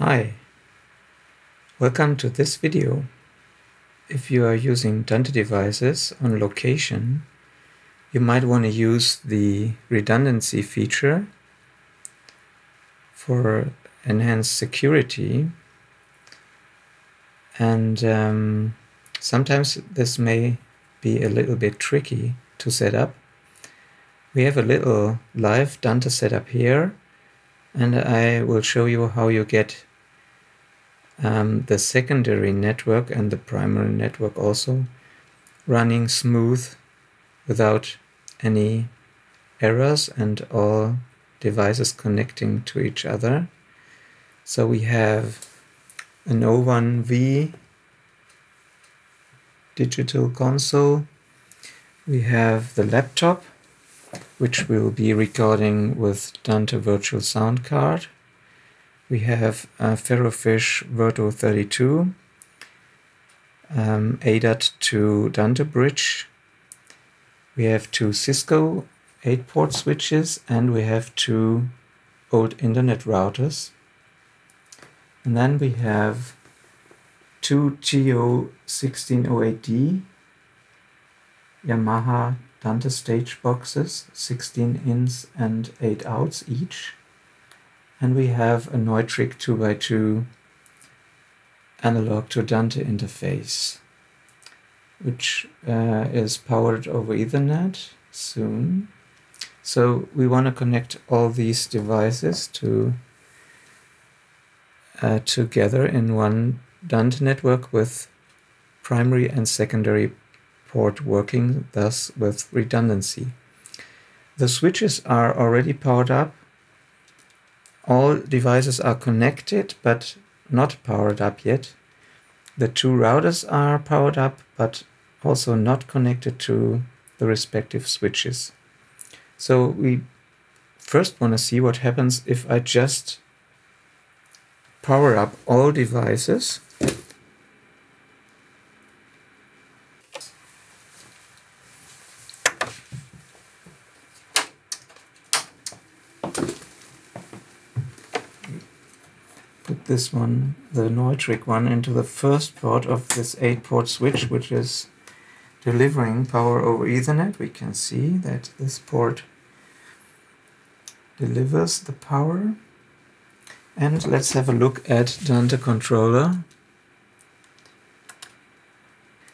Hi, welcome to this video. If you are using Dante devices on location, you might want to use the redundancy feature for enhanced security. And sometimes this may be a little bit tricky to set up. We have a little live Dante setup here, and I will show you how you get the secondary network and the primary network also running smooth without any errors and all devices connecting to each other. So we have an O1V digital console. We have the laptop, which we'll be recording with Dante Virtual Soundcard. We have Ferrofish Verto32, ADAT to Dante bridge. We have two Cisco 8-port switches, and we have two old internet routers. And then we have two TO1608D Yamaha Dante stage boxes, 16 ins and 8 outs each. And we have a Neutrik 2x2 analog to Dante interface, which is powered over Ethernet soon. So we want to connect all these devices together in one Dante network with primary and secondary port working, thus with redundancy. The switches are already powered up. All devices are connected but not powered up yet. The two routers are powered up but also not connected to the respective switches. So we first want to see what happens if I just power up all devices. This one, the Neutrik one, into the first port of this 8-port switch, which is delivering power over Ethernet. We can see that this port delivers the power. And let's have a look at Dante controller.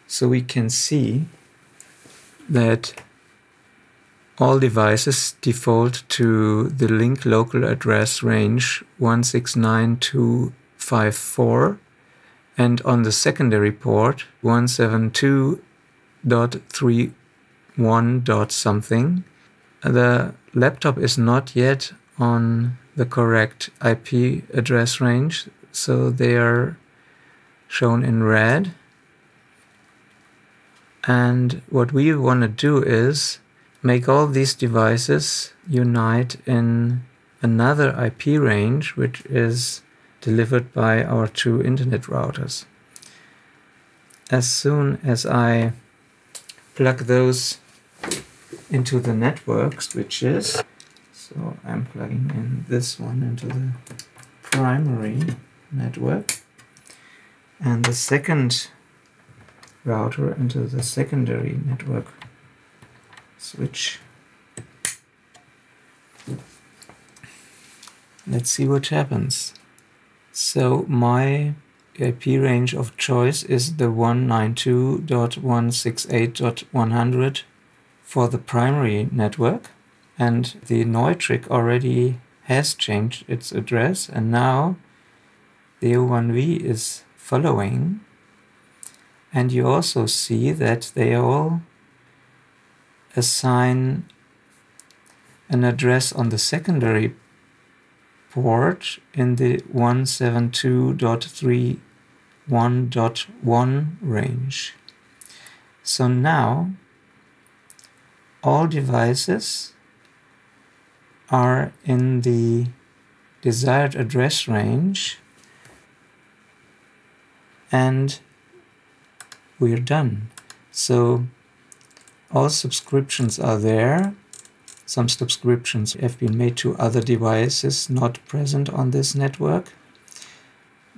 So we can see that all devices default to the link local address range 169.254 and on the secondary port 172.31.something. The laptop is not yet on the correct IP address range, so they are shown in red. And what we want to do is make all these devices unite in another IP range, which is delivered by our two internet routers. As soon as I plug those into the network switches, so I'm plugging in this one into the primary network and the second router into the secondary network switch. Let's see what happens. So my IP range of choice is the 192.168.100 for the primary network, and the Neutrik already has changed its address, and now the O1V is following. And you also see that they all assign an address on the secondary port in the 172.31.1 range. So now all devices are in the desired address range, and we're done. So all subscriptions are there. Some subscriptions have been made to other devices not present on this network.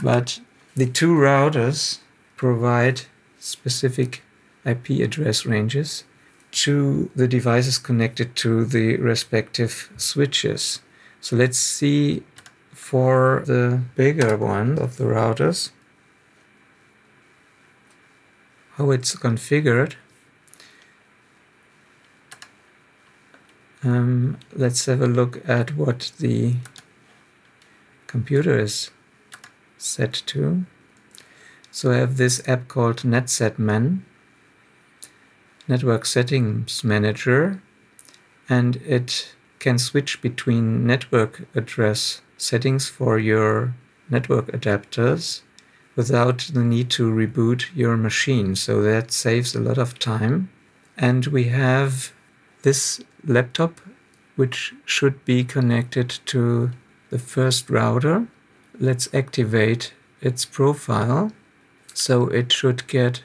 But the two routers provide specific IP address ranges to the devices connected to the respective switches. So let's see for the bigger one of the routers how it's configured. Let's have a look at what the computer is set to. So I have this app called NetSetMan, Network Settings Manager, and it can switch between network address settings for your network adapters without the need to reboot your machine. So that saves a lot of time. And we have this laptop, which should be connected to the first router. Let's activate its profile. So it should get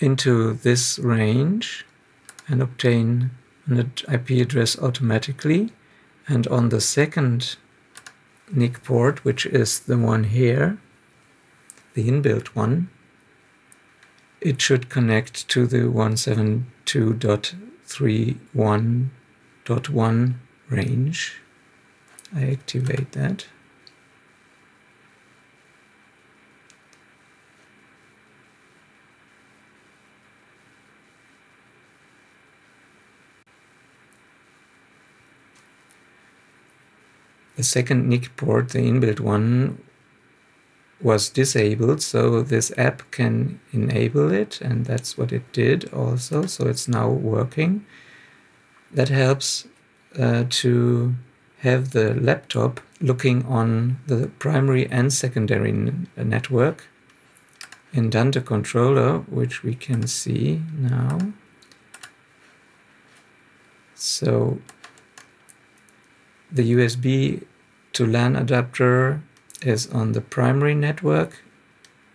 into this range and obtain an IP address automatically. And on the second NIC port, which is the one here, the inbuilt one, it should connect to the 172.31.1 range. I activate that. The second NIC port, the inbuilt one, was disabled, so this app can enable it, and that's what it did also, so it's now working. That helps to have the laptop looking on the primary and secondary network in Dante controller, which we can see now. So the USB to LAN adapter is on the primary network,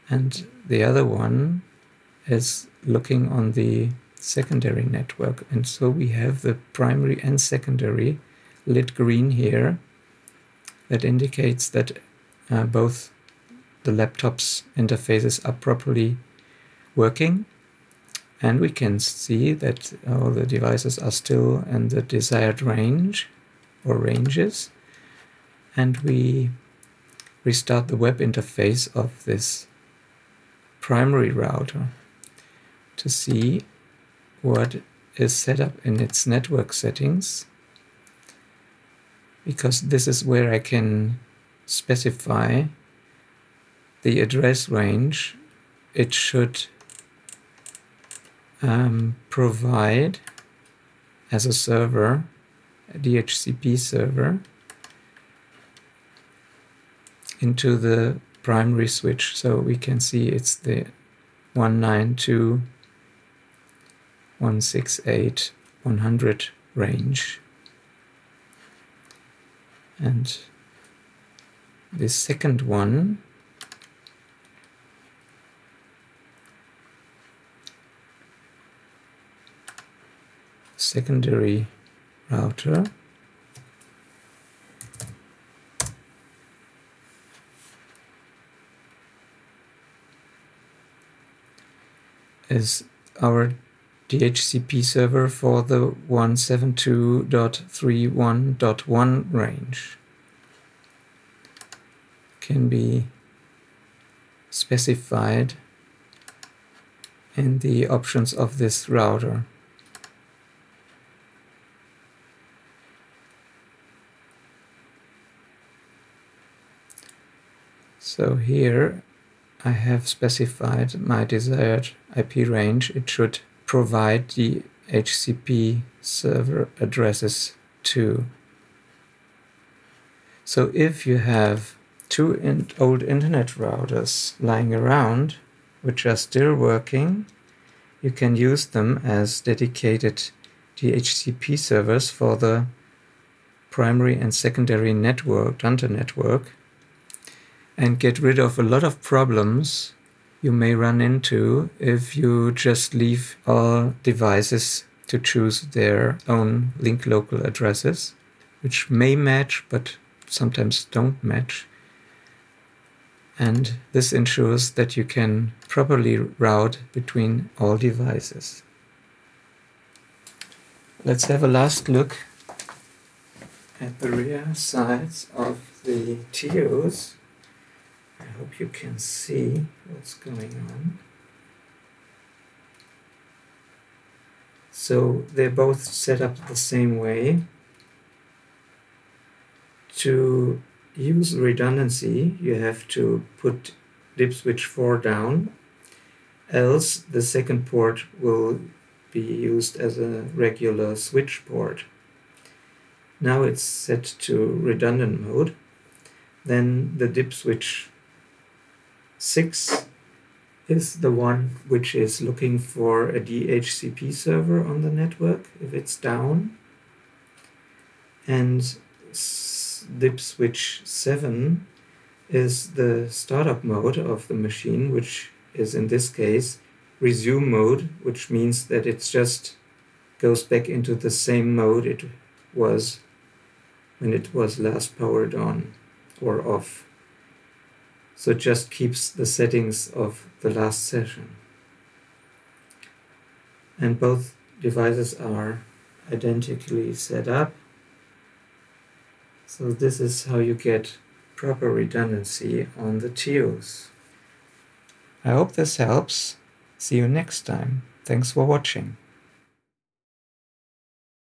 and the other one is looking on the secondary network. And so we have the primary and secondary lit green here. That indicates that both the laptop's interfaces are properly working. And we can see that all the devices are still in the desired range or ranges. And we restart the web interface of this primary router to see what is set up in its network settings, because this is where I can specify the address range it should provide as a server, a DHCP server, into the primary switch. So we can see it's the 192.168.100 range. And the second one secondary router is our DHCP server for the 172.31.1 range. Can be specified in the options of this router. So here I have specified my desired IP range. It should provide the DHCP server addresses to. So if you have two old internet routers lying around, which are still working, you can use them as dedicated DHCP servers for the primary and secondary network, Dante network, and get rid of a lot of problems you may run into if you just leave all devices to choose their own link local addresses, which may match but sometimes don't match. and this ensures that you can properly route between all devices. Let's have a last look at the rear sides of the TIOs. I hope you can see what's going on. So they're both set up the same way. To use redundancy, you have to put dip switch 4 down, else the second port will be used as a regular switch port. Now it's set to redundant mode. Then the dip switch 6 is the one which is looking for a DHCP server on the network if it's down. And dip switch 7 is the startup mode of the machine, which is in this case resume mode, which means that it just goes back into the same mode it was when it was last powered on or off. So it just keeps the settings of the last session. And both devices are identically set up. So this is how you get proper redundancy on the TIOs. I hope this helps. See you next time. Thanks for watching.